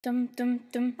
Dum dum dum I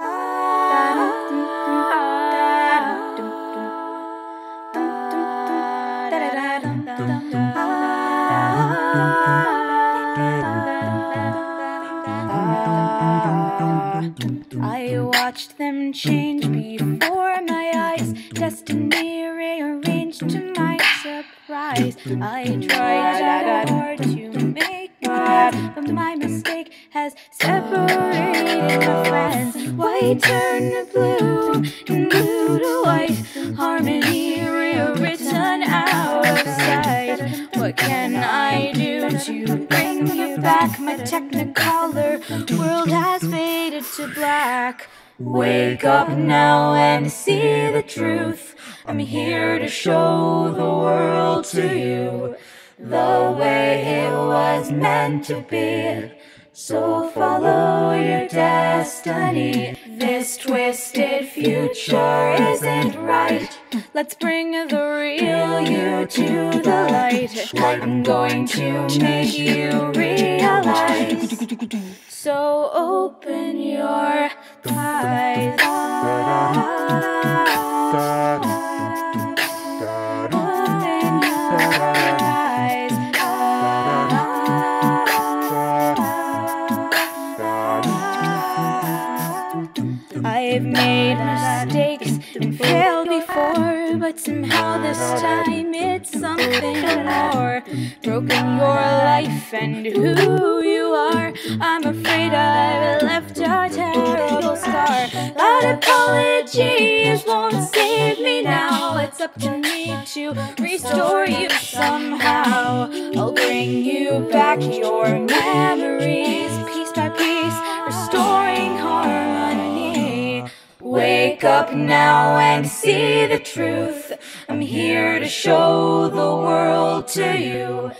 watched them change before my eyes. Destiny rearranged to my surprise. I tried more to make it, but my mistake has separated my friends. White turned to blue and blue to white. Harmony rewritten outside. What can I do to bring you back? My technicolor world has faded to black. Wake up now and see the truth. I'm here to show the world to you the way it was meant to be. So follow your destiny. This twisted future isn't right. Let's bring the real you to the light. I'm going to make you realize. So open your eyes. I've made mistakes and failed before, but somehow this time it's something more. Broken your life and who you are. I'm afraid I've left a terrible scar. Loud apologies won't save me now. It's up to me to restore you somehow. I'll bring you back your memories, piece by piece, restoring harmony. Wake up now and see the truth. I'm here to show the world to you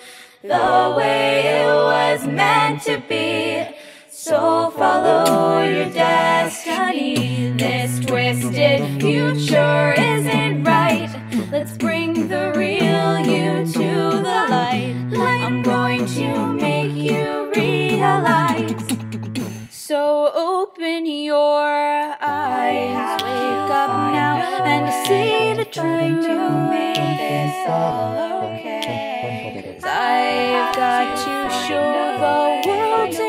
the way it was meant to be. So follow your destiny. This twisted future isn't right. Let's bring the real you to the light. I'm going to make you realize. So open your eyes, wake up now and see the truth. To make this all okay, 'cause I've got to show the world to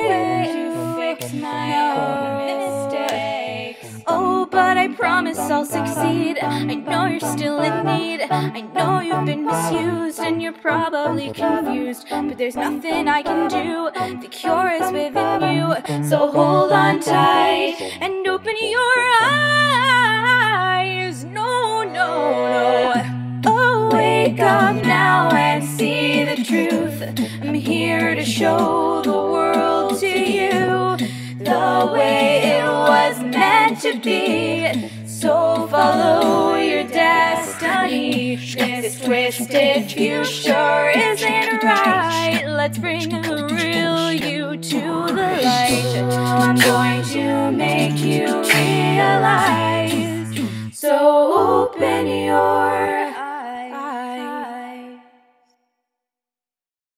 fix my own mistakes. Oh, but I promise I'll succeed. I know you're still in need. I know you've been misused and you're probably confused, but there's nothing I can do. The cure is within you. So hold on tight and open your eyes. No, no, no. Oh, wake up now and see the truth. I'm here to show the world to you the way it was meant to be. So follow your destiny. This twisted future isn't right. Let's bring the real you to the light.